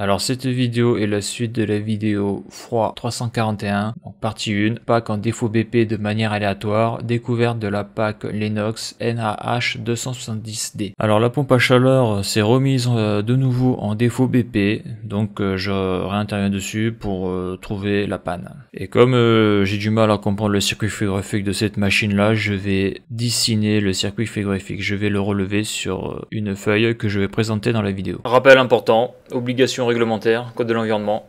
Alors cette vidéo est la suite de la vidéo froid 341, donc partie 1, pack en défaut BP de manière aléatoire, découverte de la pack Lennox NAH 270D. Alors la pompe à chaleur s'est remise de nouveau en défaut BP, donc je réinterviens dessus pour trouver la panne. Et comme j'ai du mal à comprendre le circuit frigorifique de cette machine là, je vais dessiner le circuit frigorifique, je vais le relever sur une feuille que je vais présenter dans la vidéo. Rappel important, obligation réglementaire, code de l'environnement.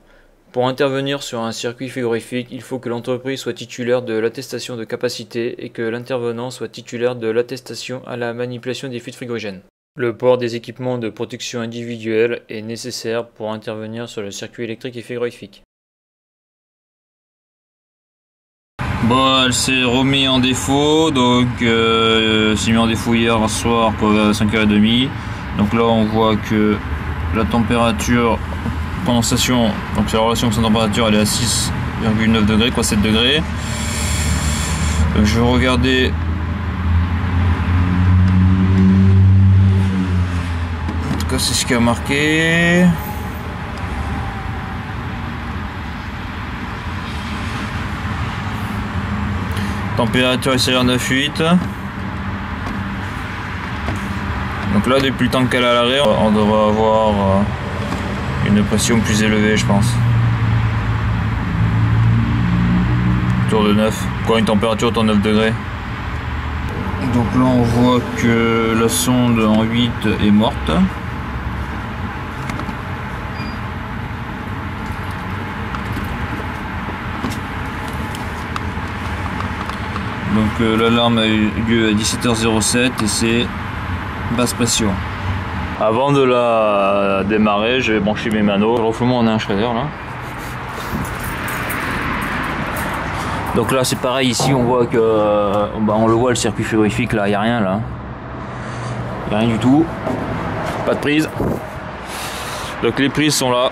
Pour intervenir sur un circuit frigorifique, il faut que l'entreprise soit titulaire de l'attestation de capacité et que l'intervenant soit titulaire de l'attestation à la manipulation des fuites frigorigènes. Le port des équipements de protection individuelle est nécessaire pour intervenir sur le circuit électrique et frigorifique. Bon, elle s'est remis en défaut, donc s'est mis en défaut hier soir à 5h30. Donc là on voit que la température condensation, donc la relation condensation-température, elle est à 6,9 degrés, quoi, 7 degrés. Donc je vais regarder en tout cas, c'est ce qui a marqué. Température extérieure de la fuite. Donc là, depuis le temps qu'elle est à l'arrêt, on devrait avoir une pression plus élevée, je pense. Autour de 9. Quoi, une température autour de 9 degrés. Donc là, on voit que la sonde en 8 est morte. Donc l'alarme a eu lieu à 17h07 et c'est basse pression. Avant de la démarrer, je vais brancher mes manos. Le refoulement, on a un shredder là. Donc là, c'est pareil. Ici, on voit que on le voit, le circuit frigorifique là, il n'y a rien là. Il n'y a rien du tout. Pas de prise. Donc les prises sont là.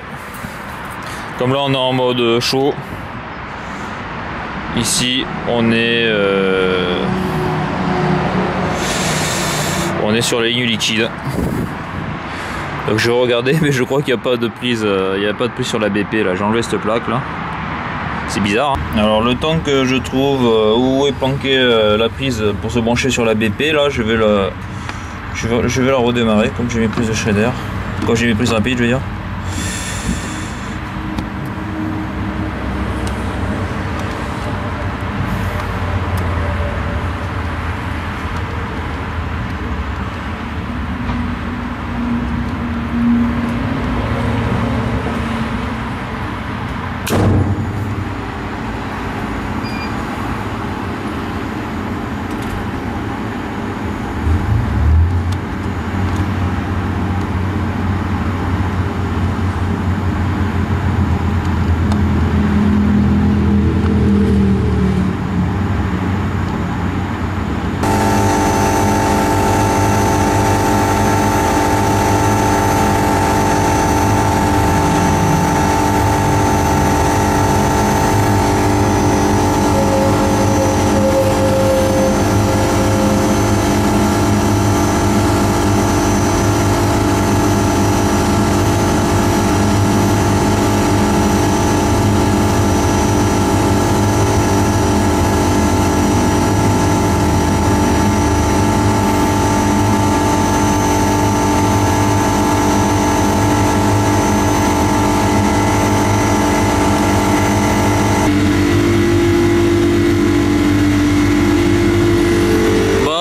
Comme là, on est en mode chaud. Ici, on est sur les lignes liquides. Donc je vais regarder, mais je crois qu'il n'y a pas de prise, il n'y a pas de prise sur la BP là. J'ai enlevé cette plaque là. C'est bizarre. Hein. Alors le temps que je trouve où est planquée la prise pour se brancher sur la BP là, je vais la redémarrer comme j'ai mes prises de shredder. Quand j'ai mes prises rapides, je veux dire.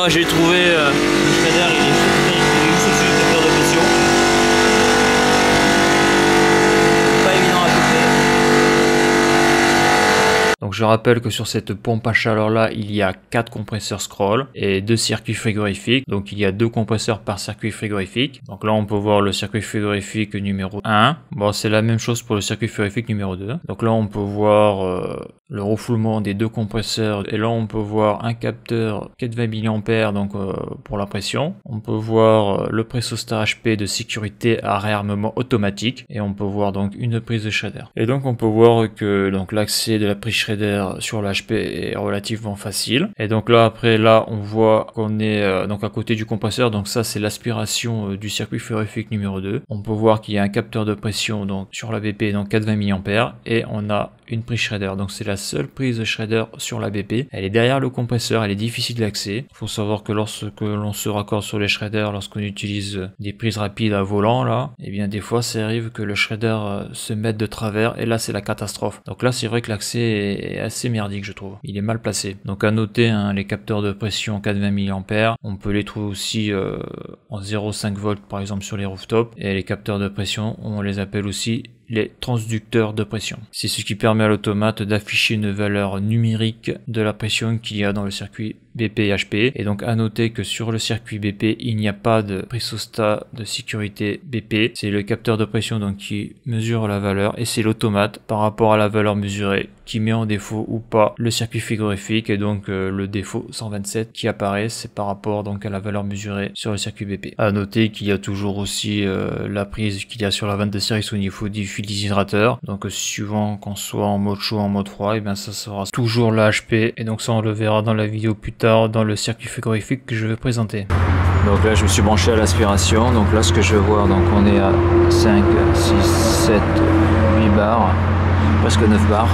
J'ai trouvé le shredder, il est juste au-dessus du capteur de pression. Pas évident à couper. Donc je rappelle que sur cette pompe à chaleur là, il y a 4 compresseurs scroll et 2 circuits frigorifiques. Donc il y a 2 compresseurs par circuit frigorifique. Donc là on peut voir le circuit frigorifique numéro 1. Bon, c'est la même chose pour le circuit frigorifique numéro 2. Donc là on peut voir le refoulement des 2 compresseurs, et là on peut voir un capteur 420 mAh, donc pour la pression. On peut voir le pressostar HP de sécurité à réarmement automatique, et on peut voir donc une prise de shredder. Et donc on peut voir que l'accès de la prise shredder faire sur l'HP est relativement facile. Et donc là, après, là, on voit qu'on est donc à côté du compresseur. Donc ça, c'est l'aspiration du circuit frigorifique numéro 2. On peut voir qu'il y a un capteur de pression donc sur la BP, donc 420 mA, et on a une prise shredder. Donc c'est la seule prise shredder sur la BP. Elle est derrière le compresseur, elle est difficile d'accès. Il faut savoir que lorsque l'on se raccorde sur les shredders, lorsqu'on utilise des prises rapides à volant, là, et bien des fois, ça arrive que le shredder se mette de travers, et là, c'est la catastrophe. Donc là, c'est vrai que l'accès est assez merdique, je trouve. Il est mal placé. Donc à noter, hein, les capteurs de pression 420 mA, on peut les trouver aussi en 0,5 volts, par exemple, sur les rooftops. Et les capteurs de pression, on les appelle aussi les transducteurs de pression. C'est ce qui permet à l'automate d'afficher une valeur numérique de la pression qu'il y a dans le circuit BP et HP. Et donc à noter que sur le circuit BP, il n'y a pas de pressostat de sécurité BP. C'est le capteur de pression donc qui mesure la valeur, et c'est l'automate par rapport à la valeur mesurée qui met en défaut ou pas le circuit frigorifique. Et donc le défaut 127 qui apparaît, c'est par rapport donc à la valeur mesurée sur le circuit BP. À noter qu'il y a toujours aussi la prise qu'il y a sur la 22 série au niveau du fil déshydrateur. Donc suivant qu'on soit en mode chaud, en mode froid, et bien ça sera toujours la HP. Et donc ça, on le verra dans la vidéo plus tard, dans le circuit frigorifique que je vais présenter. Donc là, je me suis branché à l'aspiration. Donc là, ce que je veux voir, donc on est à 5, 6, 7, 8 bars, presque 9 bars.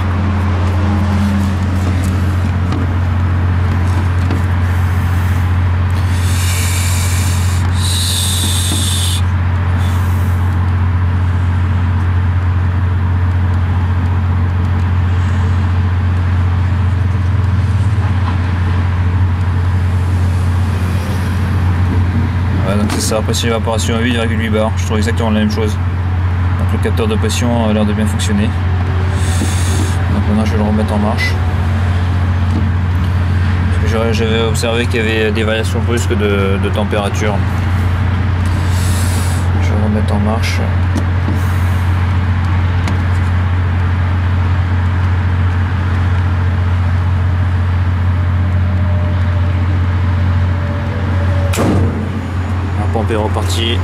Ça, après c'est l'évaporation à 8,8 bar, je trouve exactement la même chose. Donc le capteur de pression a l'air de bien fonctionner. Donc maintenant je vais le remettre en marche. J'avais observé qu'il y avait des variations brusques de température. Je vais le remettre en marche. Est reparti.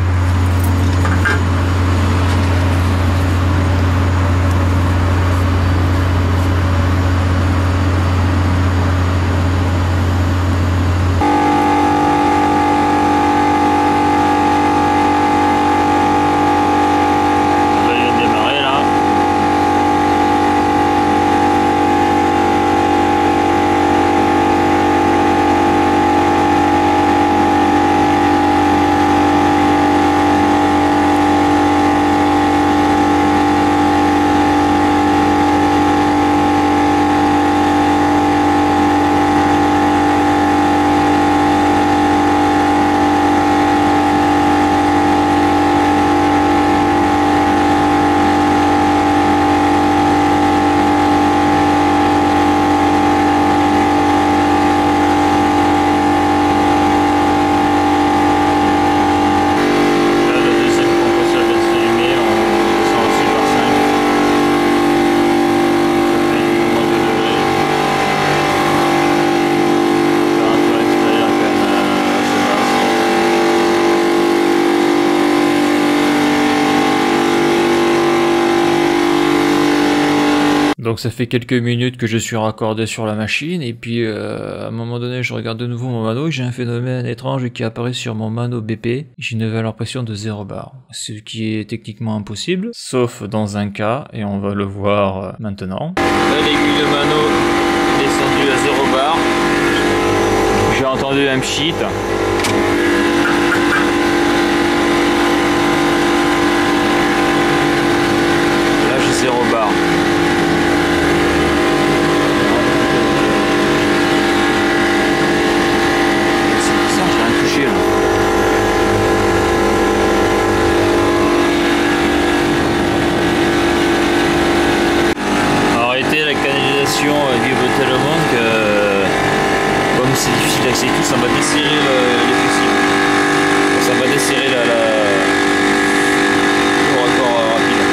Donc ça fait quelques minutes que je suis raccordé sur la machine, et puis à un moment donné je regarde de nouveau mon mano et j'ai un phénomène étrange qui apparaît sur mon mano BP. J'ai une valeur pression de 0 bar, ce qui est techniquement impossible, sauf dans un cas, et on va le voir maintenant. L'aiguille de mano est descendue à 0 bar, j'ai entendu un pchit. Là j'ai 0 bar. C'est difficile d'accès et tout, ça m'a desserré les fessiers. Ça m'a desserré le raccord rapide.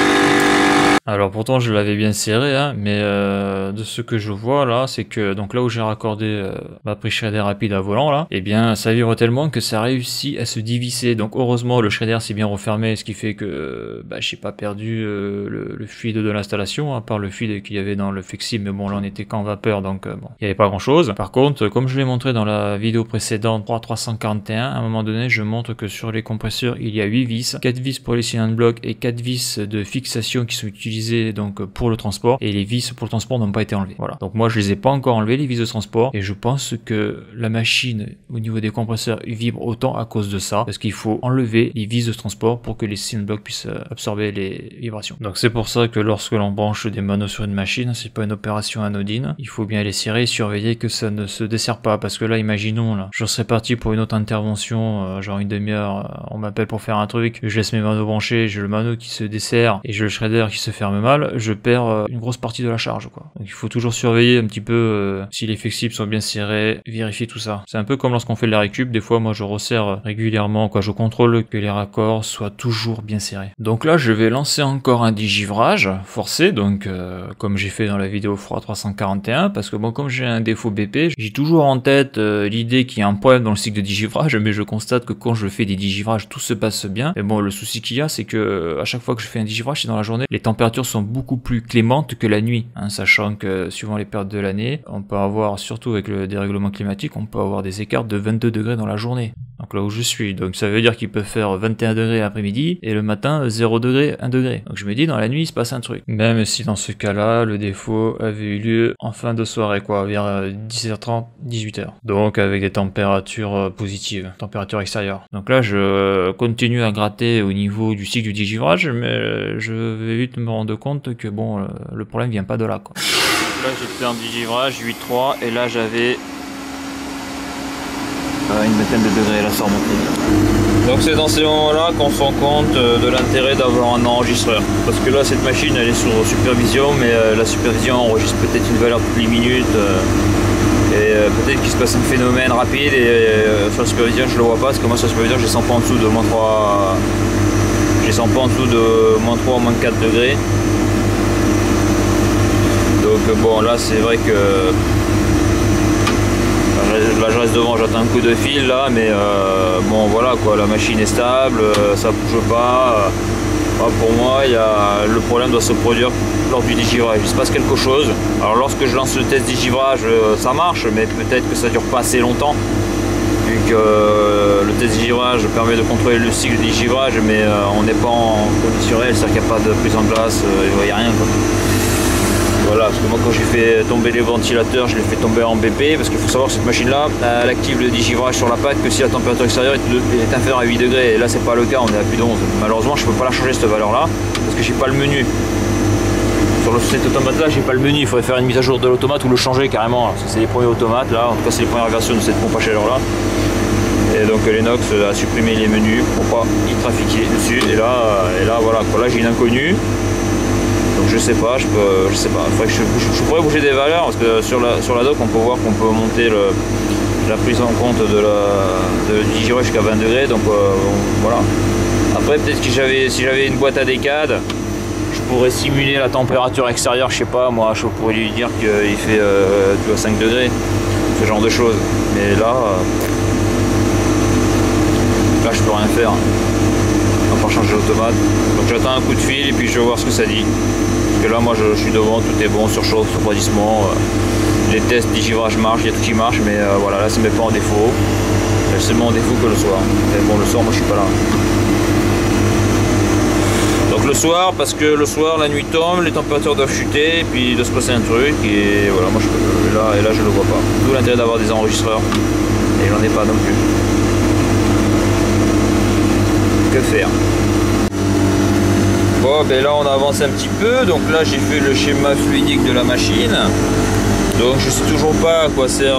Alors pourtant je l'avais bien serré, hein, mais de ce que je vois là, c'est que donc là où j'ai raccordé ma prise shredder rapide à volant là, et eh bien ça vibre tellement que ça réussit à se divisser. Donc heureusement le shredder s'est bien refermé, ce qui fait que bah, j'ai pas perdu le fluide de l'installation, à part le fluide qu'il y avait dans le flexible, mais bon là on était qu'en vapeur, donc bon, il n'y avait pas grand chose. Par contre, comme je l'ai montré dans la vidéo précédente 341, à un moment donné je montre que sur les compresseurs il y a 8 vis, 4 vis pour les cylindres blocs et 4 vis de fixation qui sont utilisées donc pour le transport, et les vis pour le transport n'ont pas été enlevées. Voilà, donc moi je les ai pas encore enlevées les vis de transport, et je pense que la machine au niveau des compresseurs vibre autant à cause de ça, parce qu'il faut enlever les vis de transport pour que les cylindres blocs puissent absorber les vibrations. Donc c'est pour ça que lorsque l'on branche des manos sur une machine, c'est pas une opération anodine, il faut bien les serrer et surveiller que ça ne se desserre pas, parce que là imaginons là, je serais parti pour une autre intervention, genre une demi-heure, on m'appelle pour faire un truc, je laisse mes manos branchés, j'ai le mano qui se desserre et j'ai le shredder qui se ferme mal, je perds une grosse partie de la charge quoi. Donc il faut toujours surveiller un petit peu si les flexibles sont bien serrés, vérifier tout ça. C'est un peu comme lorsqu'on fait de la récup, des fois moi je resserre régulièrement quoi, je contrôle que les raccords soient toujours bien serrés. Donc là je vais lancer encore un dégivrage forcé, donc comme j'ai fait dans la vidéo froid 341, parce que bon comme j'ai un défaut BP, j'ai toujours en tête l'idée qu'il y a un problème dans le cycle de dégivrage, mais je constate que quand je fais des dégivrages tout se passe bien. Mais bon le souci qu'il y a c'est que à chaque fois que je fais un dégivrage c'est dans la journée, les températures sont beaucoup plus clémentes que la nuit, hein, sachant que suivant les périodes de l'année, on peut avoir, surtout avec le dérèglement climatique, on peut avoir des écarts de 22 degrés dans la journée. Donc là où je suis, donc ça veut dire qu'il peut faire 21 degrés l'après-midi et le matin 0 degré, 1 degré. Donc je me dis dans la nuit il se passe un truc. Même si dans ce cas-là, le défaut avait eu lieu en fin de soirée, quoi, vers 17h30, 18h. Donc avec des températures positives, températures extérieures. Donc là je continue à gratter au niveau du cycle du dégivrage, mais je vais vite me rendre compte que bon, le problème vient pas de là, quoi. Là j'ai fait un dégivrage 8.3 et là j'avais une vingtaine de degrés, là ça remontait. Donc c'est dans ces moments-là qu'on se rend compte de l'intérêt d'avoir un enregistreur. Parce que là cette machine elle est sous supervision, mais la supervision enregistre peut-être une valeur toutes les minutes. Peut-être qu'il se passe un phénomène rapide et sur la supervision je le vois pas, parce que moi sur la supervision j'ai 100 pas en dessous de -3. J'ai 100 pas en dessous de -3 à -4 degrés. Donc bon là c'est vrai que. Là je reste devant, j'attends un coup de fil là, mais bon voilà quoi, la machine est stable, ça bouge pas. Pour moi le problème doit se produire lors du dégivrage, il se passe quelque chose. Alors lorsque je lance le test dégivrage ça marche, mais peut-être que ça dure pas assez longtemps, vu que le test dégivrage permet de contrôler le cycle de dégivrage, mais on n'est pas en condition réelle, c'est-à-dire qu'il n'y a pas de prise en glace, il n'y a rien quoi. Voilà, parce que moi quand j'ai fait tomber les ventilateurs, je les fais tomber en BP, parce qu'il faut savoir que cette machine là, elle active le dégivrage sur la pâte que si la température extérieure est inférieure à 8 degrés, et là c'est pas le cas, on est à plus de 11. Malheureusement je peux pas la changer cette valeur là, parce que j'ai pas le menu. Sur cet automate là j'ai pas le menu, il faudrait faire une mise à jour de l'automate ou le changer carrément, parce que c'est les premiers automates là, en tout cas c'est les premières versions de cette pompe à chaleur là. Et donc Lennox a supprimé les menus pour pas y trafiquer dessus, et là voilà, là j'ai une inconnue. Donc je sais pas, enfin, je pourrais bouger des valeurs, parce que sur la doc on peut voir qu'on peut monter la prise en compte du dégivrage jusqu'à 20 degrés, donc voilà. Après peut-être que si j'avais une boîte à décade, je pourrais simuler la température extérieure, je sais pas, moi je pourrais lui dire qu'il fait tu vois, 5 degrés, ce genre de choses, mais là je peux rien faire. Pour changer l'automate, donc j'attends un coup de fil et puis je vais voir ce que ça dit, parce que là moi je suis devant, tout est bon, surchauffe, refroidissement, les tests, dégivrage marche, il y a tout qui marche, mais voilà, là ça met pas en défaut, c'est moins en défaut que le soir, mais bon le soir moi je suis pas là, donc le soir, parce que le soir la nuit tombe, les températures doivent chuter et puis il doit se passer un truc, et voilà moi je peux, là je le vois pas, d'où l'intérêt d'avoir des enregistreurs, et j'en ai pas non plus. Faire. Bon ben là on avance un petit peu, donc là j'ai fait le schéma fluidique de la machine, donc je sais toujours pas à quoi sert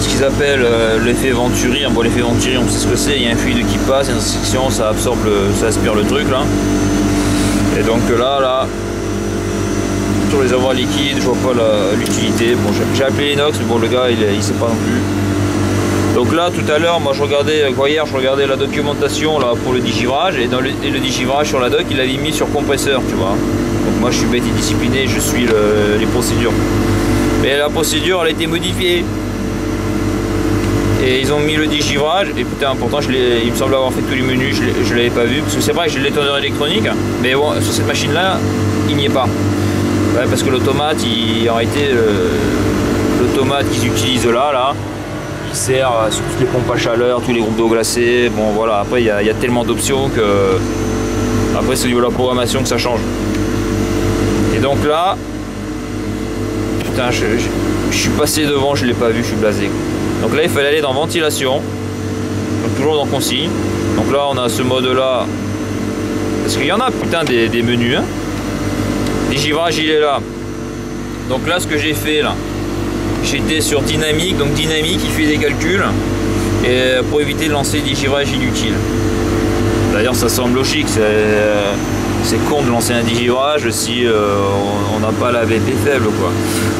ce qu'ils appellent l'effet Venturi. Bon l'effet Venturi on sait ce que c'est, il y a un fluide qui passe, une section, ça absorbe, ça aspire le truc là, et donc là sur les avoirs liquides je vois pas l'utilité. Bon j'ai appelé Lennox, mais bon le gars il sait pas non plus. Donc là tout à l'heure, moi je regardais, hier je regardais la documentation là pour le digivrage, et dans le digivrage sur la doc il avait mis sur compresseur, tu vois. Donc moi je suis bête et discipliné, je suis les procédures. Mais la procédure elle a été modifiée. Et ils ont mis le digivrage, et putain, pourtant il me semble avoir fait tous les menus, je l'avais pas vu, parce que c'est vrai que j'ai l'étendeur électronique, mais bon, sur cette machine là, il n'y est pas. Ouais, parce que l'automate, en réalité, l'automate qu'ils utilisent là, il sert sur toutes les pompes à chaleur, tous les groupes d'eau glacée, bon voilà, après il y a tellement d'options que, après c'est au niveau de la programmation que ça change. Et donc là, putain, je suis passé devant, je l'ai pas vu, je suis blasé. Donc là il fallait aller dans ventilation, donc toujours dans consigne. Donc là on a ce mode là, parce qu'il y en a putain des menus, hein. Digivrage il est là. Donc là ce que j'ai fait là, j'étais sur dynamique, donc dynamique il fait des calculs et pour éviter de lancer des digivrages inutiles. D'ailleurs ça semble logique, c'est con de lancer un digivrage si on n'a pas la VP faible quoi.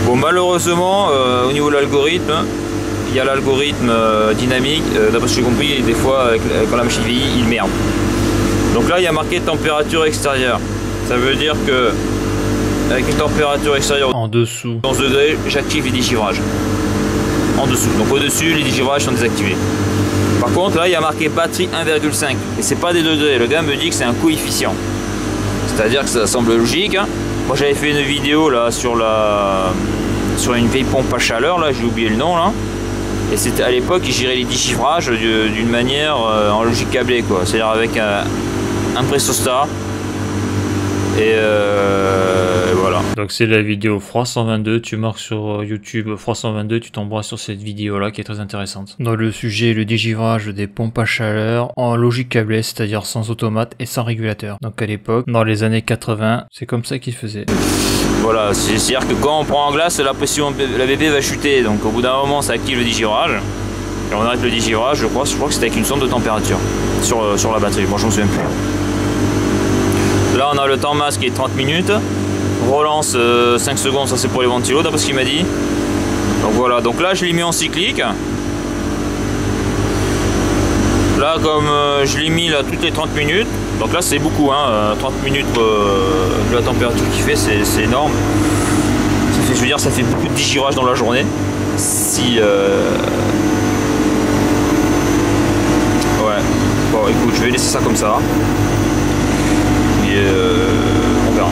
Bon malheureusement au niveau de l'algorithme, il y a l'algorithme dynamique, d'après ce que j'ai compris, des fois quand la machine vieillit, il merde. Donc là il y a marqué température extérieure. Ça veut dire que avec une température extérieure en dessous 11 degrés, j'active les digivrages. En dessous. Donc au-dessus, les digivrages sont désactivés. Par contre là il y a marqué batterie 1,5. Et c'est pas des degrés. Le gars me dit que c'est un coefficient. C'est-à-dire que ça semble logique. Hein. Moi j'avais fait une vidéo là sur une vieille pompe à chaleur, là, j'ai oublié le nom là. Et c'était à l'époque ils géraient les digivrages d'une manière en logique câblée quoi, c'est-à-dire avec un pressostat et voilà. Donc c'est la vidéo Froid 122, tu marques sur YouTube Froid 122, tu tomberas sur cette vidéo là qui est très intéressante. Donc le sujet est le digivrage des pompes à chaleur en logique câblée, c'est-à-dire sans automate et sans régulateur. Donc à l'époque, dans les années 80, c'est comme ça qu'ils faisaient. Voilà, c'est-à-dire que quand on prend en glace, la pression, la BP va chuter, donc au bout d'un moment ça active le digivrage, et on arrête le digivrage, je crois que c'était avec une sonde de température sur la batterie, moi je m'en souviens plus. Là on a le temps masse qui est 30 minutes, relance 5 secondes, ça c'est pour les ventilos d'après ce qu'il m'a dit. Donc voilà, donc là je l'ai mis en cyclique. Là comme je l'ai mis là toutes les 30 minutes, donc là c'est beaucoup hein, 30 minutes de la température qu'il fait, c'est énorme. Ça fait, je veux dire, ça fait beaucoup de digirage dans la journée. Si ouais. Bon écoute, je vais laisser ça comme ça. Et on verra.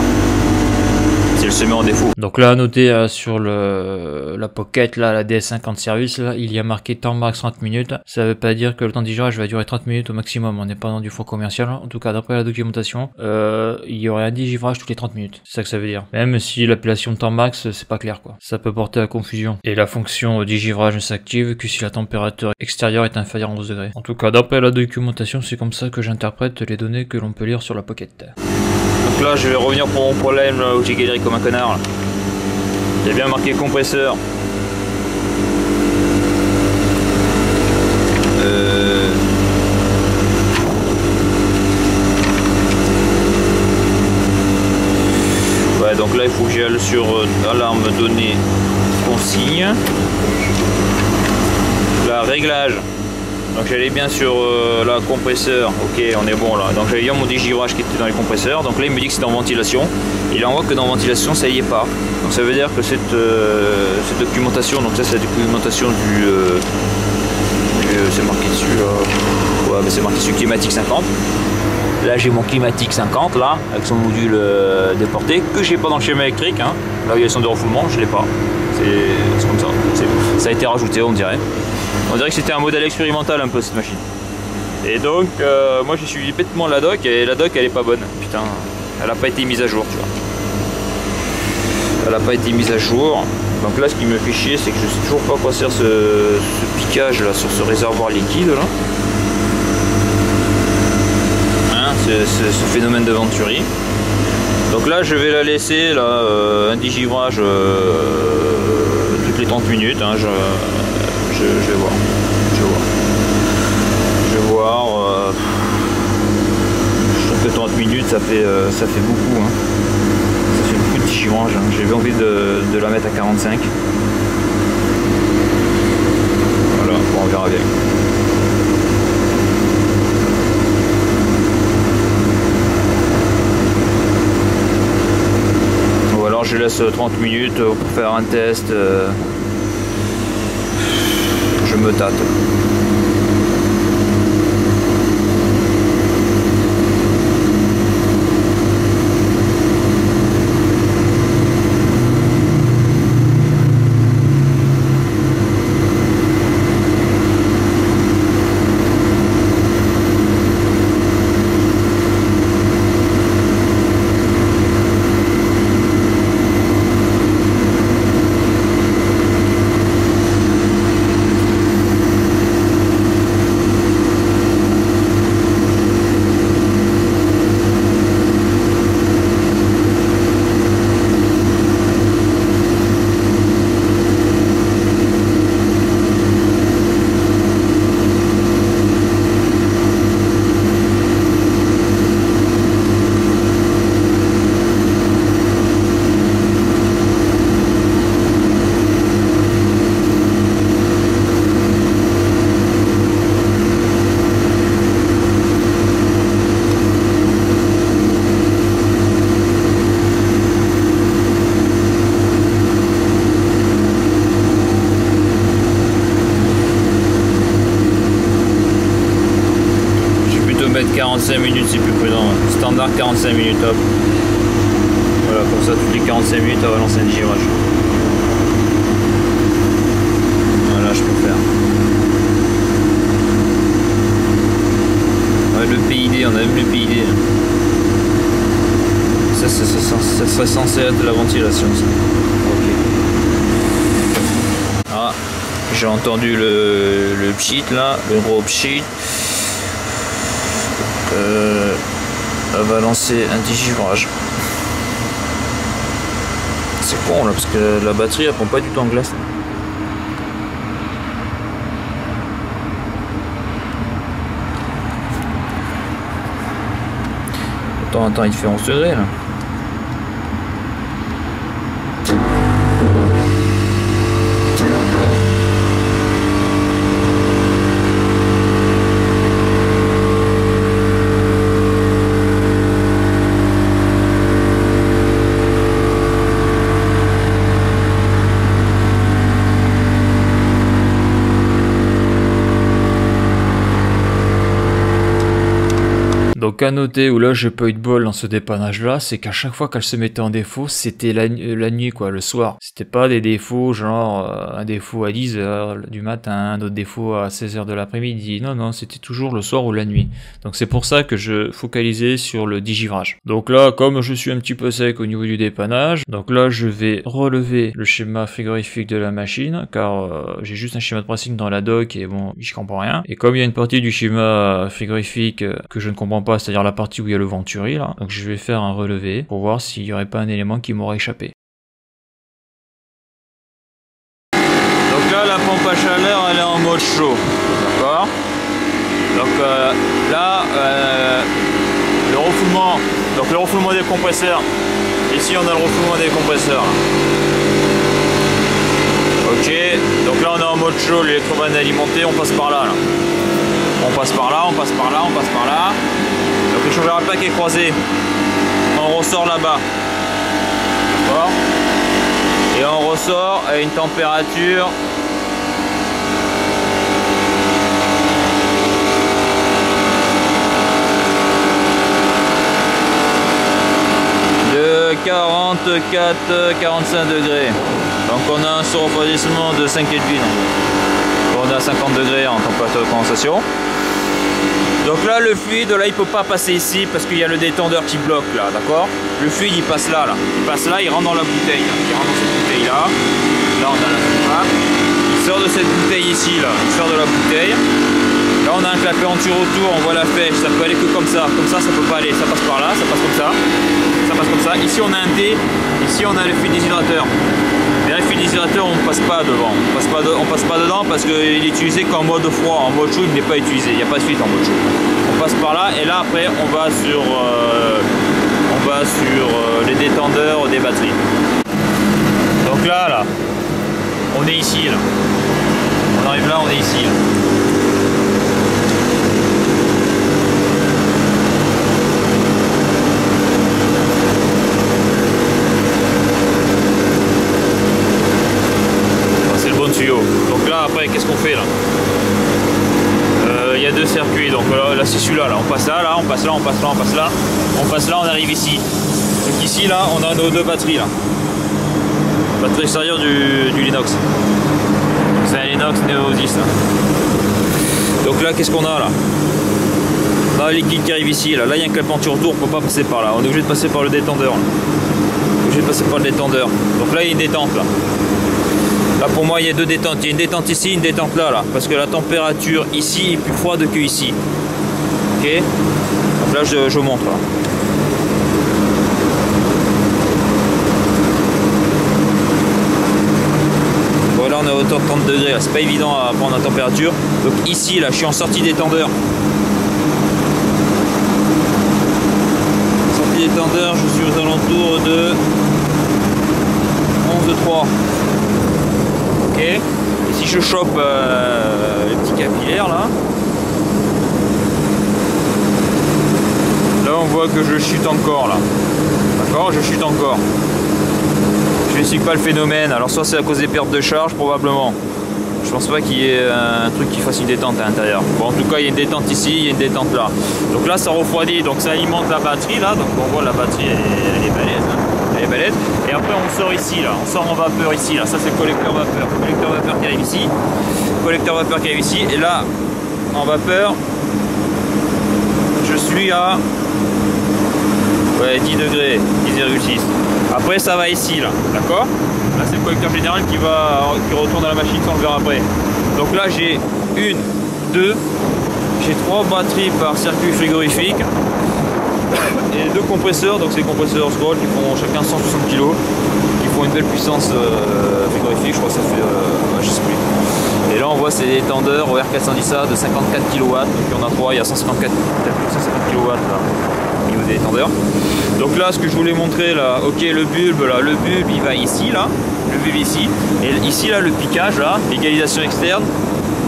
Si elle se met en défaut. Donc là à noter sur la pocket, là, la DS50 service, là, il y a marqué temps max 30 minutes. Ça veut pas dire que le temps de digérage va durer 30 minutes au maximum. On n'est pas dans du faux commercial. En tout cas, d'après la documentation, il y aurait un digivrage toutes les 30 minutes. C'est ça que ça veut dire. Même si l'appellation temps max, c'est pas clair, quoi. Ça peut porter à confusion. Et la fonction digivrage ne s'active que si la température extérieure est inférieure à 11 degrés. En tout cas, d'après la documentation, c'est comme ça que j'interprète les données que l'on peut lire sur la pocket. Donc là, je vais revenir pour mon problème là, où j'ai galéré comme un connard. Là. Il y a bien marqué compresseur. Ouais, donc là il faut que j'aille sur alarme donnée consigne. Là réglage. Donc j'allais bien sur la compresseur. Ok, on est bon là. Donc j'avais bien mon digivrage qui était dans les compresseurs. Donc là il me dit que c'est dans ventilation. Et là on voit que dans ventilation ça y est pas. Donc ça veut dire que cette documentation, donc ça c'est la documentation du... c'est marqué dessus là. Ouais mais c'est marqué dessus Climatic 50. Là j'ai mon Climatic 50 là, avec son module déporté, que j'ai pas dans le schéma électrique. Hein. Là où il y a son de refoulement, je l'ai pas. C'est comme ça. Ça a été rajouté on dirait. On dirait que c'était un modèle expérimental un peu cette machine. Et donc moi j'ai suivi bêtement la doc et la doc elle est pas bonne. Putain, elle n'a pas été mise à jour tu vois. Elle n'a pas été mise à jour. Donc là ce qui me fait chier c'est que je sais toujours pas quoi faire ce piquage là sur ce réservoir liquide là. Hein, ce phénomène de Venturi. Donc là je vais la laisser là, un digivrage toutes les 30 minutes. Hein, je vais voir. Je trouve que 30 minutes ça fait beaucoup. Hein. Ça fait beaucoup de digivrage. Hein. J'ai envie de la mettre à 45. Voilà, bon, verra bien. Ou alors je laisse 30 minutes pour faire un test. Je me tâte. C'est plus prudent, standard 45 minutes top. Voilà, comme ça toutes les 45 minutes on va lancer un girage. Voilà, je peux faire. Ouais, le PID, on a même le PID. Ça serait censé être la ventilation ça. Ok. Ah, j'ai entendu le pchit là, le gros pchit. Elle va lancer un digivrage. C'est con là parce que la batterie elle prend pas du tout en glace. Attends, il fait 11 degrés là. Donc à noter où là j'ai pas eu de bol dans ce dépannage là, c'est qu'à chaque fois qu'elle se mettait en défaut, c'était la nuit quoi, le soir. C'était pas des défauts genre un défaut à 10h du matin, un autre défaut à 16h de l'après-midi, non, c'était toujours le soir ou la nuit. Donc c'est pour ça que je focalisais sur le digivrage. Donc là comme je suis un petit peu sec au niveau du dépannage, donc là je vais relever le schéma frigorifique de la machine car j'ai juste un schéma de pressing dans la dock et bon je comprends rien. Et comme il y a une partie du schéma frigorifique que je ne comprends pas, c'est-à-dire la partie où il y a le venturi là. Donc je vais faire un relevé pour voir s'il n'y aurait pas un élément qui m'aurait échappé. Donc là la pompe à chaleur elle est en mode chaud, d'accord. Donc là le refoulement des compresseurs. Ici on a le refoulement des compresseurs. Ok, donc là on est en mode chaud, l'électrovanne est alimentée, on passe par là. On passe par là, on passe par là, on passe par là. Donc l'échauffeur à plaque est croisé. On ressort là-bas. D'accord. Et on ressort à une température. De 44-45 degrés. Donc on a un surrefroidissement de 5,5. On est à 50 degrés en température de condensation. Donc là le fluide là il peut pas passer ici parce qu'il y a le détendeur qui bloque là, d'accord. Le fluide il passe là, il passe là, il rentre dans la bouteille, il rentre dans cette bouteille là. Là on a la filtrate, il sort de cette bouteille ici là, il sort de la bouteille. Là on a un clapet anti-retour, on voit la flèche, ça peut aller que comme ça peut pas aller, ça passe par là, ça passe comme ça, ça passe comme ça. Ici on a un dé, ici on a le fluide déshydrateur. Là, le fil déshydrateur on passe pas devant, on passe pas dedans parce qu'il est utilisé qu'en mode froid, en mode chaud il n'est pas utilisé, il n'y a pas de filtre en mode chaud. On passe par là et là après on va sur les détendeurs des batteries. Donc là on est ici là. On arrive là, on est ici. C'est le bon tuyau. Donc là, après, qu'est-ce qu'on fait là? Il y a deux circuits, donc là c'est celui-là, là. On passe là, là, on passe là, on passe là, on passe là, on passe là, on arrive ici. Donc ici, là, on a nos deux batteries, là. Batterie extérieure du Linux. C'est un Lennox NAH 10. Là. Donc là, qu'est-ce qu'on a là? On a le liquide qui arrive ici, là. Là, il y a un clapant tour, on peut pas passer par là. On est obligé de passer par le détendeur. Là. On est obligé de passer par le détendeur. Donc là, il y a une détente, là. Là, pour moi, il y a deux détentes. Il y a une détente ici, une détente là, là. Parce que la température ici est plus froide que ici. Ok? Donc là, je montre, là. Là on est à hauteur de 30 degrés, c'est pas évident à prendre la température. Donc ici là je suis en sortie d'étendeur. Sortie d'étendeur, je suis aux alentours de 11,3. Ok. Et si je chope le petit capillaire là. Là on voit que je chute encore là. D'accord, je chute encore. Je ne suis pas le phénomène, alors soit c'est à cause des pertes de charge probablement. Je pense pas qu'il y ait un truc qui fasse une détente à l'intérieur. Bon en tout cas il y a une détente ici, il y a une détente là. Donc là ça refroidit, donc ça alimente la batterie là, donc on voit la batterie elle est balèze. Hein. Elle est balèze. Et après on sort ici là, on sort en vapeur ici là, ça c'est le collecteur vapeur. Collecteur vapeur qui arrive ici, collecteur vapeur qui arrive ici, et là en vapeur je suis à 10 degrés, 10,6. Après ça va ici là, d'accord? Là c'est le collecteur général qui retourne à la machine sans le verre après. Donc là j'ai une, deux, j'ai trois batteries par circuit frigorifique et deux compresseurs, donc c'est les compresseurs Scroll qui font chacun 160 kg, qui font une belle puissance frigorifique, je crois que ça fait je sais plus. Et là on voit c'est des tendeurs au R410A de 54 kW, donc il y en a trois, il y a 154 kW là au niveau des tendeurs. Donc là ce que je voulais montrer là, ok le bulbe là, le bulbe il va ici là, le bulbe ici, et ici là le piquage là, l'égalisation externe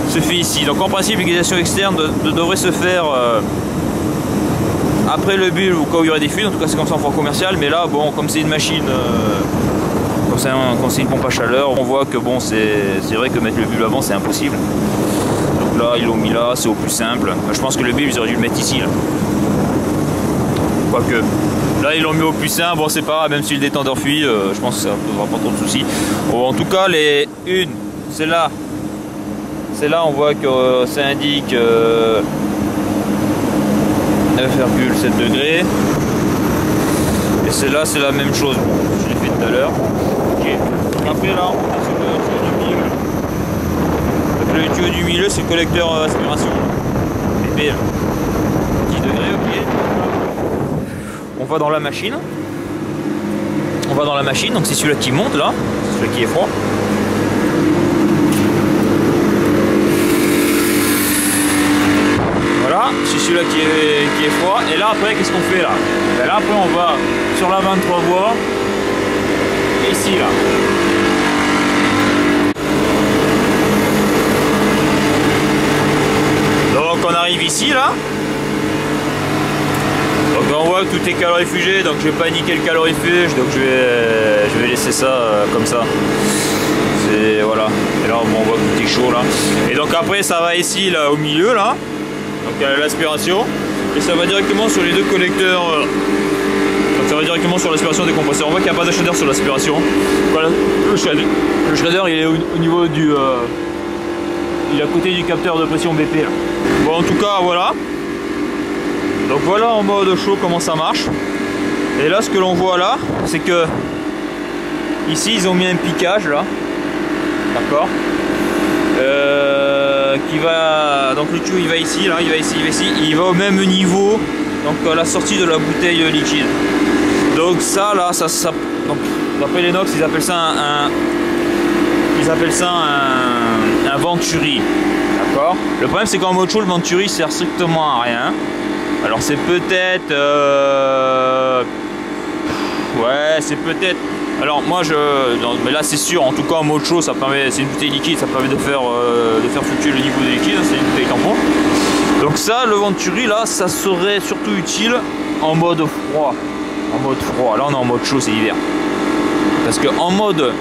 se fait ici. Donc en principe l'égalisation externe devrait se faire après le bulbe ou quand il y aurait des fuites, en tout cas c'est comme ça en forme commerciale, mais là bon comme c'est une machine, comme c'est une pompe à chaleur, on voit que bon c'est vrai que mettre le bulbe avant c'est impossible. Donc là ils l'ont mis là, c'est au plus simple, je pense que le bulbe ils auraient dû le mettre ici là. Quoique. Là ils l'ont mis au plus simple, bon c'est pas grave, même si le détendeur fuit, je pense que ça ne posera pas trop de soucis. Bon, en tout cas les une, c'est là. C'est là on voit que ça indique 9,7 degrés. Et celle-là c'est la même chose, je l'ai fait tout à l'heure. Okay. Après là on passe sur le tuyau du milieu. Donc, le tuyau du milieu c'est le collecteur aspiration. PP, 10 degrés, ok. On va dans la machine, donc c'est celui-là qui monte là, c'est celui qui est froid. Voilà, c'est celui-là qui est froid. Et là après qu'est-ce qu'on fait là? Ben là après on va sur la 23 voies, ici là. Donc on arrive ici là. Donc on voit que tout est calorifugé, donc je vais pas niquer le calorifuge, donc je vais laisser ça comme ça. C'est voilà. Et là bon, on voit que tout est chaud là. Et donc après ça va ici là au milieu là. Donc l'aspiration. Et ça va directement sur les deux collecteurs. Donc ça va directement sur l'aspiration des compresseurs. On voit qu'il n'y a pas de shredder sur l'aspiration. Voilà. Le shredder il est au niveau du. Il est à côté du capteur de pression BP là. Bon en tout cas voilà. Donc voilà en mode chaud comment ça marche. Et là ce que l'on voit là, c'est que ici ils ont mis un piquage là, d'accord, qui va, donc le tuyau il va ici là, il va ici, il va au même niveau donc à la sortie de la bouteille liquide. Donc ça là, ça d'après les Lennox ils appellent ça un venturi, d'accord. Le problème c'est qu'en mode chaud le venturi sert strictement à rien. Alors c'est peut-être Alors moi mais là c'est sûr, en tout cas en mode chaud, ça permet, c'est une bouteille liquide, ça permet de faire fluctuer le niveau de liquide, c'est une bouteille tampon. Donc ça, le Venturi là, ça serait surtout utile en mode froid. En mode froid, là on est en mode chaud, c'est l'hiver. Parce que en mode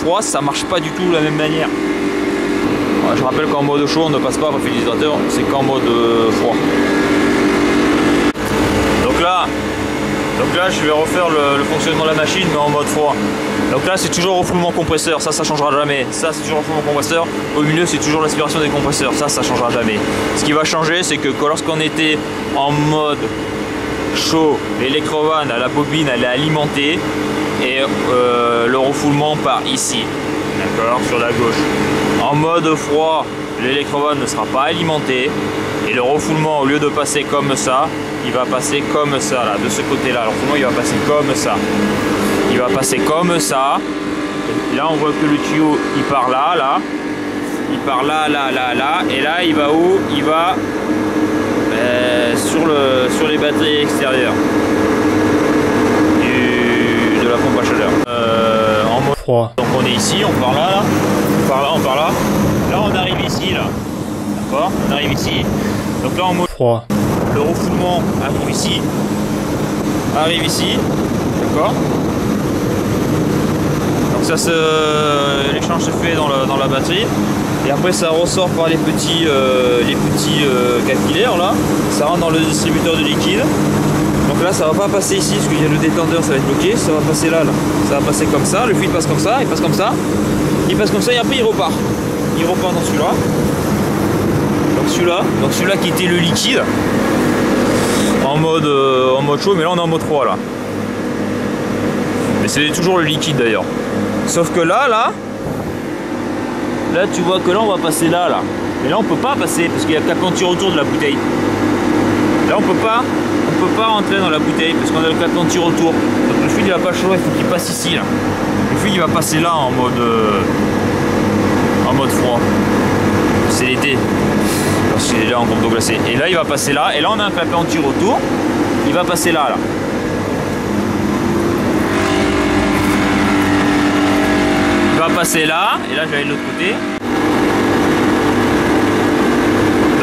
froid, ça marche pas du tout de la même manière. Je rappelle qu'en mode chaud, on ne passe pas par le réfrigérateur, c'est qu'en mode froid. Donc là, je vais refaire le fonctionnement de la machine, mais en mode froid. Donc là, c'est toujours refoulement compresseur, ça changera jamais. Ça, c'est toujours refoulement compresseur. Au milieu, c'est toujours l'aspiration des compresseurs, ça changera jamais. Ce qui va changer, c'est que lorsqu'on était en mode chaud, l'électrovanne, la bobine, elle est alimentée et le refoulement part ici, d'accord, sur la gauche. En mode froid, l'électrovanne ne sera pas alimentée. Et le refoulement, au lieu de passer comme ça, il va passer comme ça, là, de ce côté-là. Alors, sinon, il va passer comme ça. Il va passer comme ça. Et là, on voit que le tuyau, il part là, là. Il part là, là, là, là. Et là, il va où? Il va sur les batteries extérieures de la pompe à chaleur. En mode froid. Donc, on est ici, on part là, là. On part là, on part là. Là, on arrive ici, là. D'accord? On arrive ici. Donc là, en mode froid. Le refoulement arrive ici, d'accord. Donc ça, l'échange se fait dans la batterie, et après ça ressort par les petits capillaires là, ça rentre dans le distributeur de liquide. Donc là, ça va pas passer ici parce qu'il y a le détendeur, ça va être bloqué, ça va passer là, là. Ça va passer comme ça, le fluide passe comme ça, il passe comme ça, il passe comme ça, et après il repart dans celui-là. Donc celui-là qui était le liquide en mode chaud, mais là on est en mode froid là. Mais c'est toujours le liquide d'ailleurs. Sauf que là tu vois que là on va passer là. Mais là on peut pas passer parce qu'il y a la ceinture autour de la bouteille. Là on peut pas rentrer dans la bouteille parce qu'on a la ceinture autour. Donc le fluide il va pas chaud, il faut qu'il passe ici là. Le fluide il va passer là en mode froid. C'est l'été. C'est déjà en compte d'eau glacée. Et là, il va passer là. Et là, on a un clapet en tir autour. Il va passer là, là. Il va passer là. Et là, je vais aller de l'autre côté.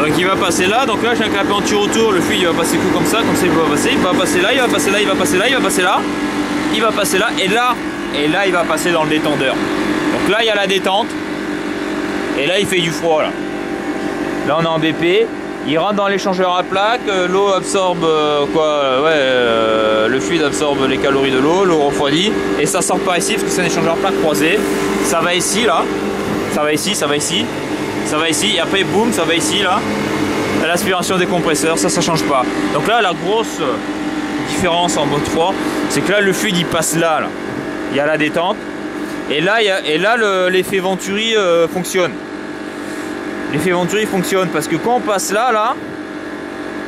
Donc, il va passer là. Donc là, j'ai un clapet en tir autour. Le fluide, il va passer tout comme ça, il va passer. Il va passer là, il va passer là, il va passer là, il va passer là. Il va passer là. Et là, il va passer dans le détendeur. Donc là, il y a la détente. Et là, il fait du froid, là. Là on est en BP, il rentre dans l'échangeur à plaque, l'eau absorbe le fluide absorbe les calories de l'eau, l'eau refroidit, et ça sort pas ici parce que c'est un échangeur à plaque croisé, ça va ici là, ça va ici, ça va ici, ça va ici, et après boum, ça va ici là, à l'aspiration des compresseurs, ça change pas. Donc là la grosse différence en mode froid, c'est que là le fluide il passe là, là. Il y a la détente, et là l'effet Venturi fonctionne. L'effet Venturi fonctionne parce que quand on passe là,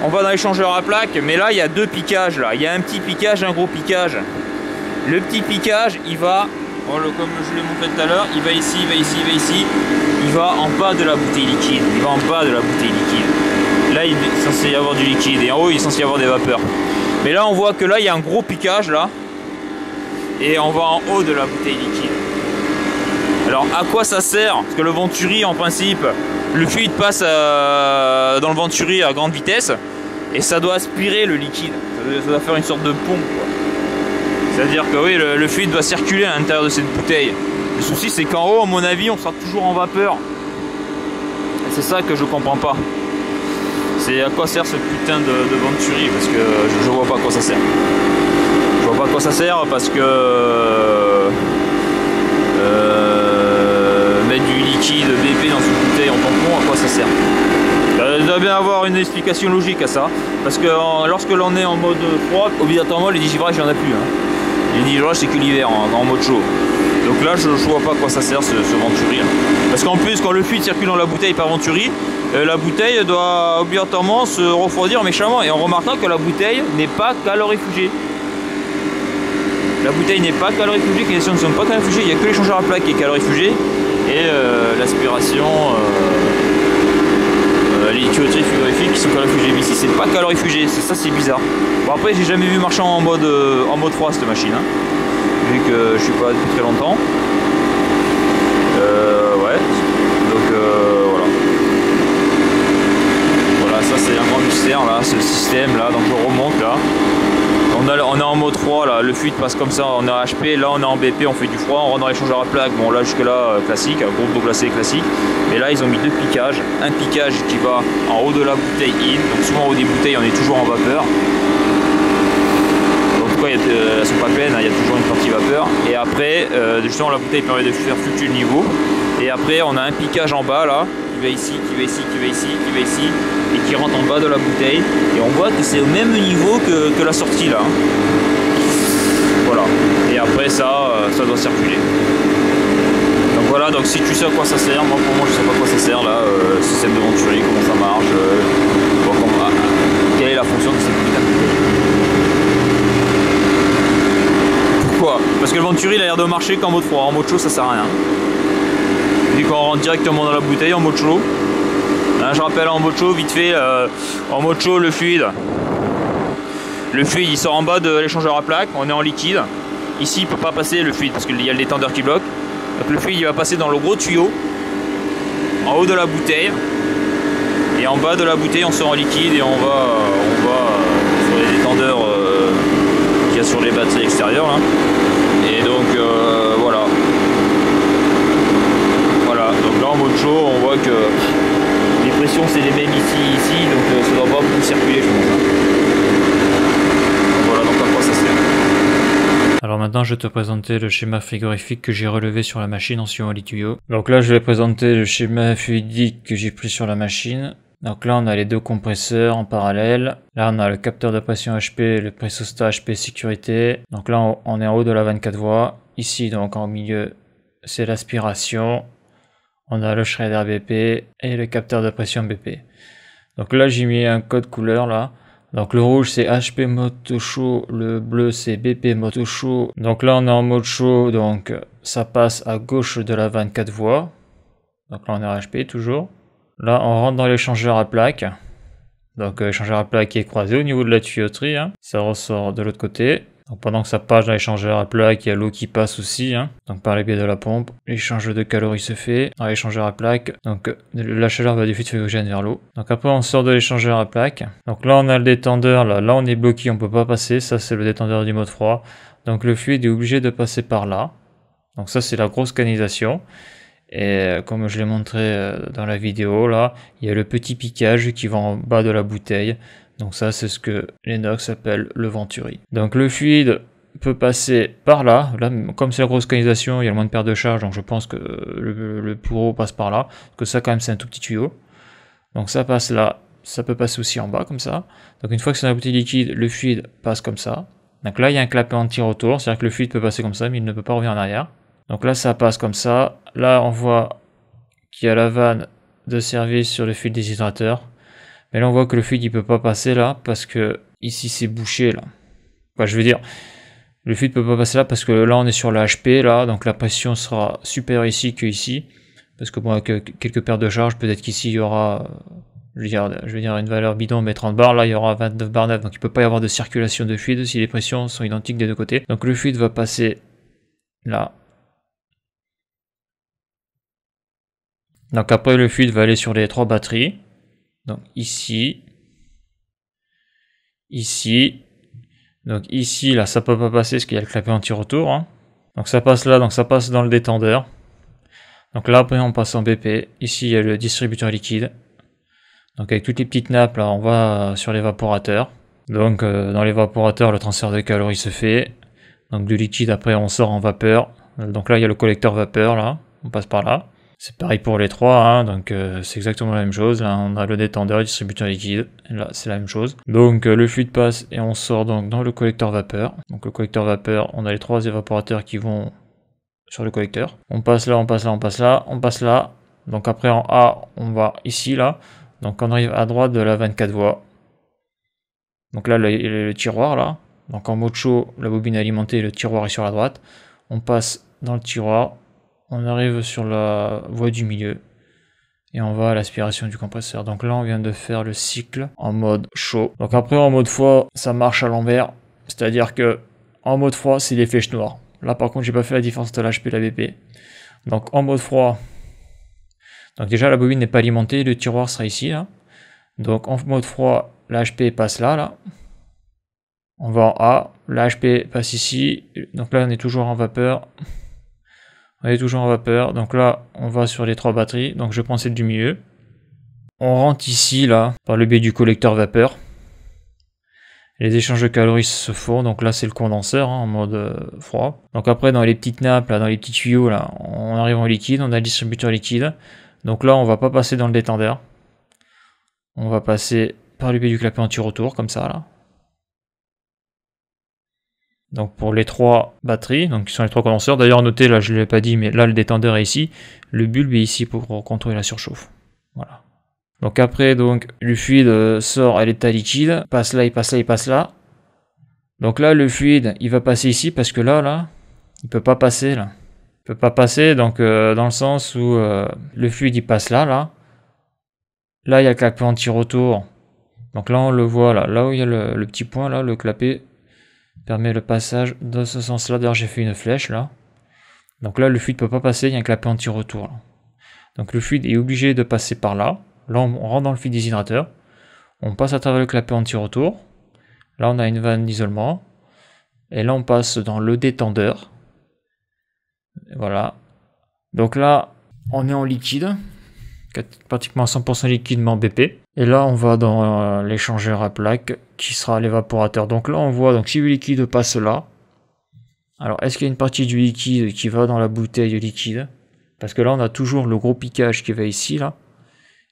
on va dans l'échangeur à plaque, mais là il y a deux piquages là, il y a un petit piquage et un gros piquage. Le petit piquage il va, comme je l'ai montré tout à l'heure, il va ici, il va ici, il va ici, il va en bas de la bouteille liquide, il va en bas de la bouteille liquide. Là il est censé y avoir du liquide et en haut il est censé y avoir des vapeurs. Mais là on voit que là il y a un gros piquage là, et on va en haut de la bouteille liquide. Alors à quoi ça sert? Parce que le Venturi en principe, le fluide passe dans le Venturi à grande vitesse et ça doit aspirer le liquide, ça doit faire une sorte de pompe. C'est-à-dire que oui, le fluide doit circuler à l'intérieur de cette bouteille. Le souci c'est qu'en haut, à mon avis, on sera toujours en vapeur. C'est ça que je comprends pas. C'est à quoi sert ce putain de Venturi, parce que je vois pas à quoi ça sert. Je vois pas à quoi ça sert parce que... du liquide BP dans une bouteille en tampon, à quoi ça sert? Il doit bien avoir une explication logique à ça, parce que lorsque l'on est en mode froid, obligatoirement les digivrages il n'y en a plus. Hein. Les digivrages c'est que l'hiver en mode chaud. Donc là je vois pas à quoi ça sert ce Venturi. Hein. Parce qu'en plus quand le fluide circule dans la bouteille par Venturi, la bouteille doit obligatoirement se refroidir méchamment, et on remarquera que la bouteille n'est pas calorifugée. La bouteille n'est pas calorifugée, les élections ne sont pas calorifugées, il n'y a que l'échangeur à plaque qui est calorifugé. Et l'aspiration les tuyauteries frigorifiques qui sont calorifugées, mais ici c'est pas calorifugé, c'est ça, c'est bizarre. Bon, après j'ai jamais vu marchand en mode froid cette machine, hein, vu que je suis pas depuis très longtemps. Ouais, donc voilà. Voilà, ça c'est un grand mystère là, ce système là, donc je remonte là. On est en mode 3 là, le fluide passe comme ça, on est en HP, là on est en BP, on fait du froid, on rentre dans l'échangeur à plaque, bon là jusque là classique, groupe d'eau glacée classique, mais là ils ont mis deux piquages, un piquage qui va en haut de la bouteille in, donc souvent en haut des bouteilles on est toujours en vapeur, en tout cas elles sont pas pleines, il y a toujours une partie vapeur, et après justement la bouteille permet de faire fluctuer le niveau, et après on a un piquage en bas là, qui va ici, qui va ici, qui va ici, qui va ici, et qui rentre en bas de la bouteille, et on voit que c'est au même niveau que la sortie là, voilà, et après ça doit circuler. Donc voilà, donc si tu sais à quoi ça sert, moi pour moi je sais pas à quoi ça sert là, système de Venturi, comment ça marche, quelle est la fonction de cette putain. Pourquoi? Parce que le Venturi il a l'air de marcher qu'en mode froid, en mode chaud ça sert à rien. Et quand on rentre directement dans la bouteille en mode chaud, hein, je rappelle en mode chaud vite fait, en mode chaud le fluide il sort en bas de l'échangeur à plaque, on est en liquide, ici il peut pas passer le fluide parce qu'il y a le détendeur qui bloque, donc le fluide il va passer dans le gros tuyau en haut de la bouteille, et en bas de la bouteille on sort en liquide et on va sur les détendeurs qu'il y a sur les batteries extérieures là. Et donc voilà. Donc là en mode chaud on voit que les pressions c'est les mêmes ici, donc ça doit pas beaucoup circuler je pense. Voilà, donc à quoi ça sert. Alors maintenant je vais te présenter le schéma frigorifique que j'ai relevé sur la machine en suivant les tuyaux. Donc là je vais présenter le schéma fluidique que j'ai pris sur la machine. Donc là on a les deux compresseurs en parallèle, là on a le capteur de pression HP, le pressostat HP sécurité. Donc là on est en haut de la 24 voies, ici donc en milieu c'est l'aspiration. On a le shredder BP et le capteur de pression BP. Donc là j'ai mis un code couleur là. Donc le rouge c'est HP moto chaud, le bleu c'est BP moto chaud. Donc là on est en mode chaud, donc ça passe à gauche de la 24 voies. Donc là on est en HP toujours. Là on rentre dans l'échangeur à plaque. Donc l'échangeur à plaque est croisé au niveau de la tuyauterie, hein. Ça ressort de l'autre côté. Donc pendant que ça passe dans l'échangeur à plaque, il y a l'eau qui passe aussi, hein, donc par les biais de la pompe. L'échange de calories se fait dans l'échangeur à plaque, donc la chaleur va du fluide frigorigène vers l'eau. Donc après on sort de l'échangeur à plaque. Donc là on a le détendeur, là on est bloqué, on peut pas passer, ça c'est le détendeur du mode froid. Donc le fluide est obligé de passer par là. Donc ça c'est la grosse canisation. Et comme je l'ai montré dans la vidéo là, il y a le petit piquage qui va en bas de la bouteille. Donc ça c'est ce que Lennox appelle le Venturi. Donc le fluide peut passer par là, comme c'est la grosse canalisation, il y a le moins de perte de charge, donc je pense que le bourreau passe par là, parce que ça quand même c'est un tout petit tuyau. Donc ça passe là, ça peut passer aussi en bas comme ça. Donc une fois que c'est dans la bouteille liquide, le fluide passe comme ça. Donc là il y a un clapet anti-retour, c'est-à-dire que le fluide peut passer comme ça, mais il ne peut pas revenir en arrière. Donc là ça passe comme ça, là on voit qu'il y a la vanne de service sur le fil déshydrateur. Mais là on voit que le fluide il peut pas passer là parce que ici c'est bouché là. Enfin, je veux dire, le fluide peut pas passer là parce que là on est sur la HP là, donc la pression sera supérieure ici que ici. Parce que bon, avec quelques pertes de charge, peut-être qu'ici il y aura, je veux dire une valeur bidon mais 30 bars, là il y aura 29 bar 9, donc il peut pas y avoir de circulation de fluide si les pressions sont identiques des deux côtés. Donc le fluide va passer là. Donc après le fluide va aller sur les trois batteries. Donc ici, ici, donc ici là ça peut pas passer parce qu'il y a le clapet anti-retour, hein. Donc ça passe là, donc ça passe dans le détendeur. Donc là après on passe en BP, ici il y a le distributeur liquide. Donc avec toutes les petites nappes là on va sur l'évaporateur. Donc dans l'évaporateur le transfert de calories se fait. Donc du liquide après on sort en vapeur. Donc là il y a le collecteur vapeur là, on passe par là. C'est pareil pour les trois, hein, donc c'est exactement la même chose. Là, on a le détendeur et le distributeur liquide. Là, c'est la même chose. Donc, le fluide passe et on sort donc dans le collecteur vapeur. Donc, le collecteur vapeur, on a les trois évaporateurs qui vont sur le collecteur. On passe là, on passe là, on passe là, on passe là. Donc, après, en A, on va ici, là. Donc, on arrive à droite de la 24 voies. Donc là, le tiroir, là. Donc, en mode chaud, la bobine est alimentée, le tiroir est sur la droite. On passe dans le tiroir. On arrive sur la voie du milieu. Et on va à l'aspiration du compresseur. Donc là, on vient de faire le cycle en mode chaud. Donc après, en mode froid, ça marche à l'envers. C'est-à-dire que en mode froid, c'est des flèches noires. Là, par contre, j'ai pas fait la différence entre l'HP et la BP. Donc en mode froid, donc déjà la bobine n'est pas alimentée, le tiroir sera ici. Là. Donc en mode froid, la HP passe là, là. On va en A, la HP passe ici. Donc là, on est toujours en vapeur. On est toujours en vapeur, donc là on va sur les trois batteries, donc je prends celle du milieu. On rentre ici là par le biais du collecteur vapeur. Les échanges de calories se font, donc là c'est le condenseur hein, en mode froid. Donc après dans les petites nappes, là, dans les petits tuyaux, là, on arrive en liquide, on a le distributeur liquide. Donc là on va pas passer dans le détendeur. On va passer par le biais du clapet anti-retour, comme ça là. Donc pour les trois batteries, donc qui sont les trois condenseurs, d'ailleurs notez, là je ne l'ai pas dit, mais là le détendeur est ici, le bulbe est ici pour contrôler la surchauffe. Voilà. Donc après, donc le fluide sort à l'état liquide, passe là, il passe là, il passe là. Donc là le fluide, il va passer ici parce que là, là, il peut pas passer là. Il peut pas passer, donc dans le sens où le fluide il passe là, là. Là il y a le clapet anti-retour. Donc là on le voit, là, là où il y a le petit point, là, le clapet permet le passage dans ce sens là, d'ailleurs j'ai fait une flèche là, donc là le fluide peut pas passer, il y a un clapet anti-retour, donc le fluide est obligé de passer par là, là on rentre dans le fluide déshydrateur, on passe à travers le clapet anti-retour, là on a une vanne d'isolement, et là on passe dans le détendeur, et voilà, donc là on est en liquide, pratiquement 100% liquide mais en BP. Et là on va dans l'échangeur à plaques qui sera l'évaporateur. Donc là on voit, donc si le liquide passe là, alors est-ce qu'il y a une partie du liquide qui va dans la bouteille de liquide? Parce que là on a toujours le gros piquage qui va ici là,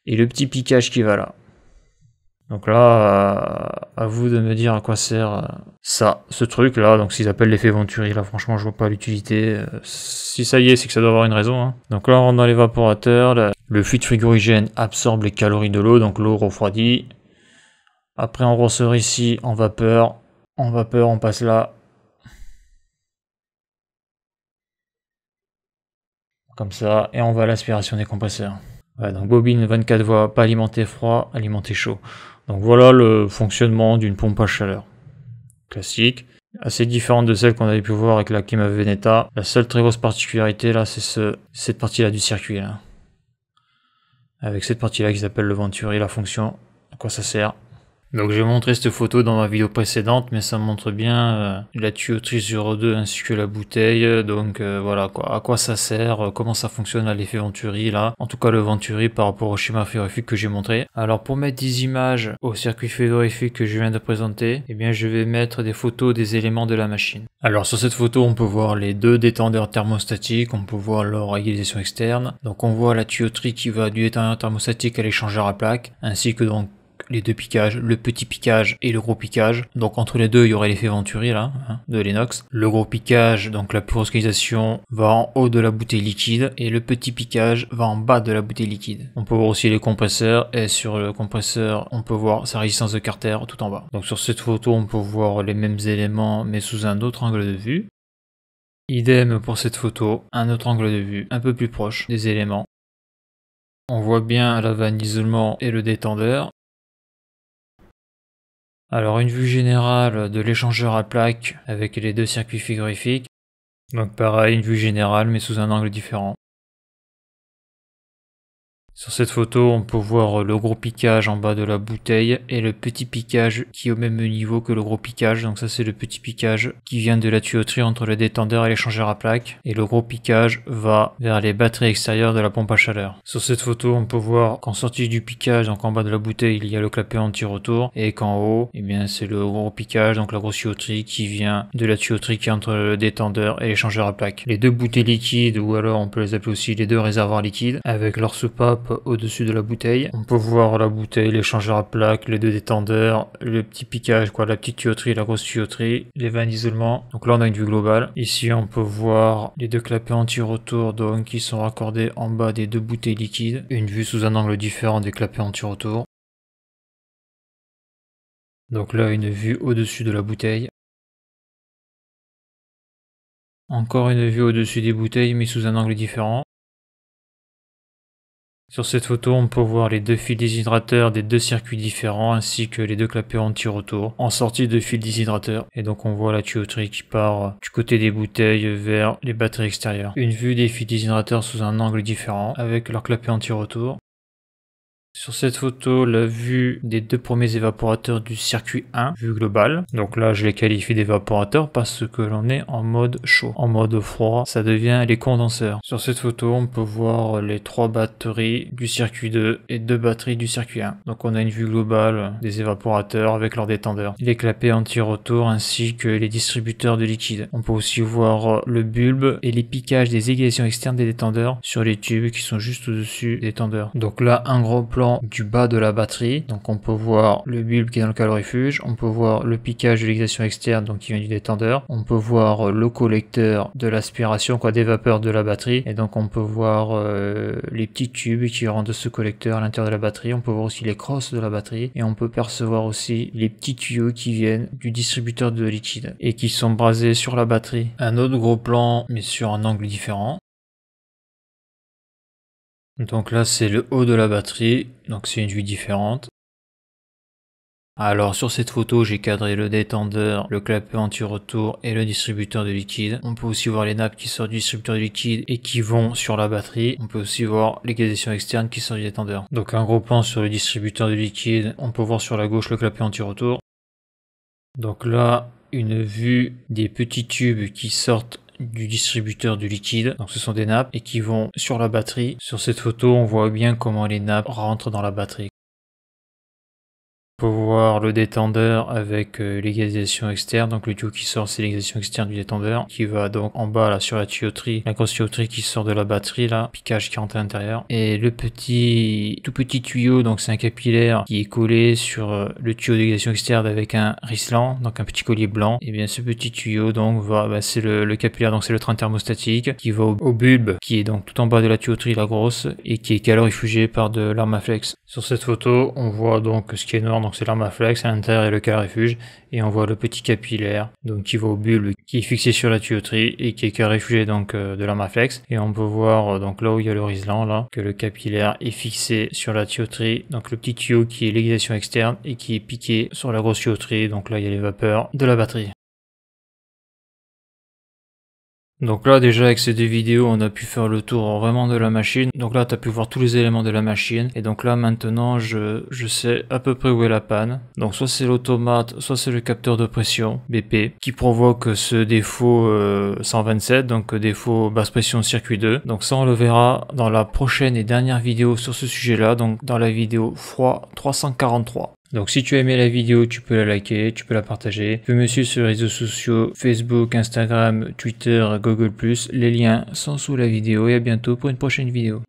et le petit piquage qui va là. Donc là, à vous de me dire à quoi sert ça, ce truc là, donc s'ils appellent l'effet Venturi, là franchement je vois pas l'utilité, si ça y est c'est que ça doit avoir une raison. Hein. Donc là on rentre dans l'évaporateur, le fluide frigorigène absorbe les calories de l'eau, donc l'eau refroidit. Après on ressort ici en vapeur on passe là. Comme ça, et on va à l'aspiration des compresseurs. Ouais, donc bobine 24 voies, pas alimenté froid, alimenté chaud. Donc voilà le fonctionnement d'une pompe à chaleur classique, assez différente de celle qu'on avait pu voir avec la Climaveneta. La seule très grosse particularité là, c'est cette partie là du circuit là. Avec cette partie là qu'ils appellent le Venturi, la fonction, à quoi ça sert. Donc j'ai montré cette photo dans ma vidéo précédente, mais ça montre bien la tuyauterie 02 ainsi que la bouteille, donc voilà quoi, à quoi ça sert, comment ça fonctionne à l'effet Venturi là, en tout cas le Venturi par rapport au schéma frigorifique que j'ai montré. Alors pour mettre des images au circuit frigorifique que je viens de présenter, eh bien je vais mettre des photos des éléments de la machine. Alors sur cette photo on peut voir les deux détendeurs thermostatiques, on peut voir leur égalisation externe, donc on voit la tuyauterie qui va du détendeur thermostatique à l'échangeur à plaques, ainsi que donc les deux piquages, le petit piquage et le gros piquage. Donc entre les deux, il y aurait l'effet Venturi là, hein, de Lennox. Le gros piquage, donc la perovskitisation, va en haut de la bouteille liquide et le petit piquage va en bas de la bouteille liquide. On peut voir aussi les compresseurs et sur le compresseur, on peut voir sa résistance de Carter tout en bas. Donc sur cette photo, on peut voir les mêmes éléments mais sous un autre angle de vue. Idem pour cette photo, un autre angle de vue un peu plus proche des éléments. On voit bien la vanne d'isolement et le détendeur. Alors une vue générale de l'échangeur à plaques avec les deux circuits frigorifiques. Donc pareil, une vue générale mais sous un angle différent. Sur cette photo, on peut voir le gros piquage en bas de la bouteille et le petit piquage qui est au même niveau que le gros piquage. Donc ça c'est le petit piquage qui vient de la tuyauterie entre le détendeur et l'échangeur à plaques. Et le gros piquage va vers les batteries extérieures de la pompe à chaleur. Sur cette photo, on peut voir qu'en sortie du piquage, donc en bas de la bouteille, il y a le clapet anti-retour. Et qu'en haut, eh bien c'est le gros piquage, donc la grosse tuyauterie qui vient de la tuyauterie qui est entre le détendeur et l'échangeur à plaques. Les deux bouteilles liquides, ou alors on peut les appeler aussi les deux réservoirs liquides, avec leur soupape au-dessus de la bouteille. On peut voir la bouteille, l'échangeur à plaques, les deux détendeurs, le petit piquage, quoi, la petite tuyauterie, la grosse tuyauterie, les vannes d'isolement. Donc là on a une vue globale. Ici on peut voir les deux clapets anti-retour donc qui sont raccordés en bas des deux bouteilles liquides. Une vue sous un angle différent des clapets anti-retour. Donc là une vue au-dessus de la bouteille. Encore une vue au-dessus des bouteilles mais sous un angle différent. Sur cette photo, on peut voir les deux fils déshydrateurs des deux circuits différents ainsi que les deux clapets anti-retour en sortie de fil déshydrateur. Et donc on voit la tuyauterie qui part du côté des bouteilles vers les batteries extérieures. Une vue des fils déshydrateurs sous un angle différent avec leurs clapets anti-retour. Sur cette photo, la vue des deux premiers évaporateurs du circuit 1, vue globale. Donc là, je les qualifie d'évaporateurs parce que l'on est en mode chaud. En mode froid, ça devient les condenseurs. Sur cette photo, on peut voir les trois batteries du circuit 2 et deux batteries du circuit 1. Donc on a une vue globale des évaporateurs avec leurs détendeurs, les clapets anti-retour ainsi que les distributeurs de liquide. On peut aussi voir le bulbe et les piquages des égations externes des détendeurs sur les tubes qui sont juste au-dessus des détendeurs. Donc là, un gros plan du bas de la batterie, donc on peut voir le bulbe qui est dans le calorifuge, on peut voir le piquage de l'exhaustion externe donc qui vient du détendeur, on peut voir le collecteur de l'aspiration des vapeurs de la batterie, et donc on peut voir les petits tubes qui rentrent de ce collecteur à l'intérieur de la batterie, on peut voir aussi les crosses de la batterie et on peut percevoir aussi les petits tuyaux qui viennent du distributeur de liquide et qui sont brasés sur la batterie. Un autre gros plan mais sur un angle différent. Donc là c'est le haut de la batterie, donc c'est une vue différente. Alors sur cette photo j'ai cadré le détendeur, le clapet anti-retour et le distributeur de liquide. On peut aussi voir les nappes qui sortent du distributeur de liquide et qui vont sur la batterie. On peut aussi voir les gazétions externes qui sortent du détendeur. Donc un gros plan sur le distributeur de liquide, on peut voir sur la gauche le clapet anti-retour. Donc là une vue des petits tubes qui sortent du distributeur du liquide, donc ce sont des nappes et qui vont sur la batterie. Sur cette photo on voit bien comment les nappes rentrent dans la batterie. On peut voir le détendeur avec les gazétions externes, donc le tuyau qui sort c'est l'exhaustion externe du détendeur qui va donc en bas là sur la tuyauterie, la grosse tuyauterie qui sort de la batterie là, piquage qui rentre à l'intérieur, et le tout petit tuyau, donc c'est un capillaire qui est collé sur le tuyau d'exhaustion externe avec un rislan, donc un petit collier blanc, et bien ce petit tuyau donc va, c'est le capillaire, donc c'est le train thermostatique qui va au bulbe qui est donc tout en bas de la tuyauterie la grosse et qui est calorifugé par de l'arme à flex. Sur cette photo on voit donc ce qui est noir, donc c'est l'arme à flex, à l'intérieur et le calorifuge, et on voit le petit capillaire donc qui va au bulbe qui est fixé sur la tuyauterie et qui est calorifugé donc de l'arme à flex, et on peut voir donc là où il y a le rislan là que le capillaire est fixé sur la tuyauterie, donc le petit tuyau qui est l'exhaustion externe et qui est piqué sur la grosse tuyauterie, donc là il y a les vapeurs de la batterie. Donc là déjà avec ces deux vidéos on a pu faire le tour vraiment de la machine, donc là tu as pu voir tous les éléments de la machine, et donc là maintenant je sais à peu près où est la panne, donc soit c'est l'automate, soit c'est le capteur de pression BP qui provoque ce défaut 127, donc défaut basse pression circuit 2, donc ça on le verra dans la prochaine et dernière vidéo sur ce sujet là, donc dans la vidéo froid 343. Donc si tu as aimé la vidéo, tu peux la liker, tu peux la partager. Tu peux me suivre sur les réseaux sociaux, Facebook, Instagram, Twitter, Google+. Les liens sont sous la vidéo et à bientôt pour une prochaine vidéo.